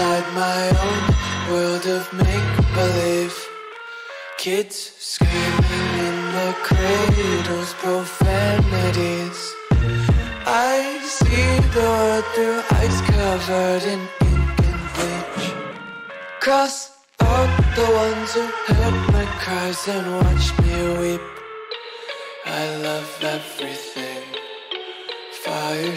inside my own world of make-believe. Kids screaming in the cradles, profanities. I see the world through ice covered in ink and bleach. Cross out the ones who heard my cries and watched me weep. I love everything. Fire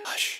Hush.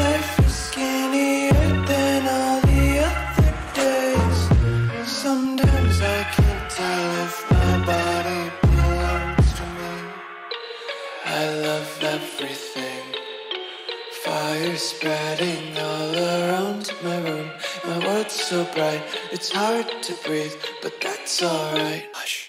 I feel skinnier than all the other days. Sometimes I can't tell if my body belongs to me. I love everything. Fire spreading all around my room. My world's so bright, it's hard to breathe, but that's alright. Hush.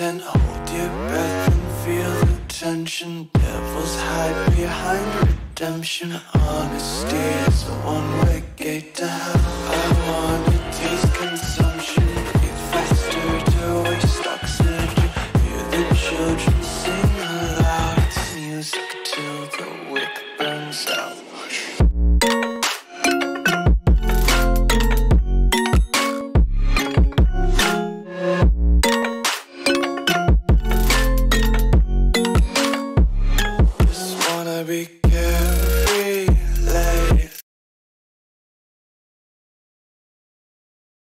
And hold your breath and feel the tension. Devils hide behind redemption. Honesty is a one-way gate to hell. I want to taste consumption. Breathe faster to waste oxygen. Hear the children sing aloud. It's music till the wick burns out. Be